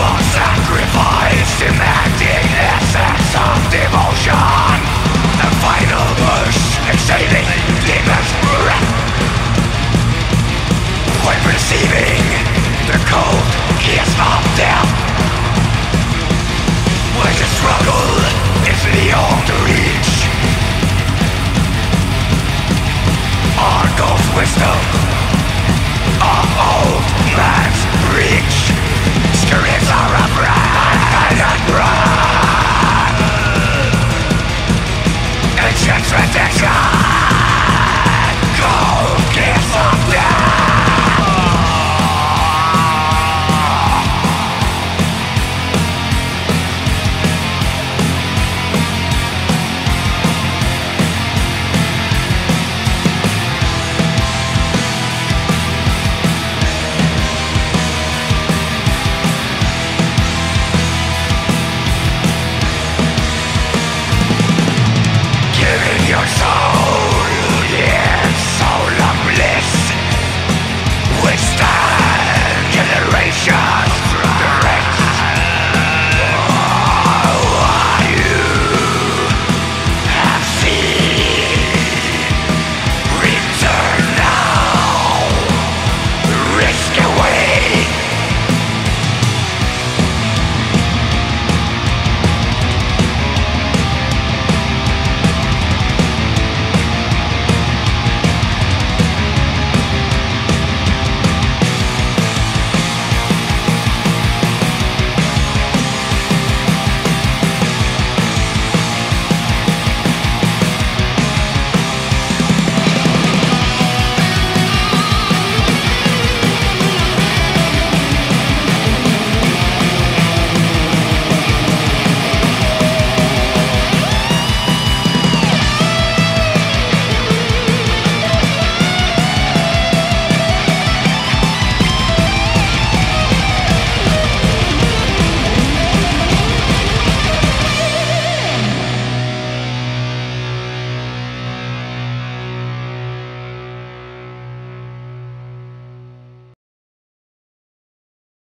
Bullshit!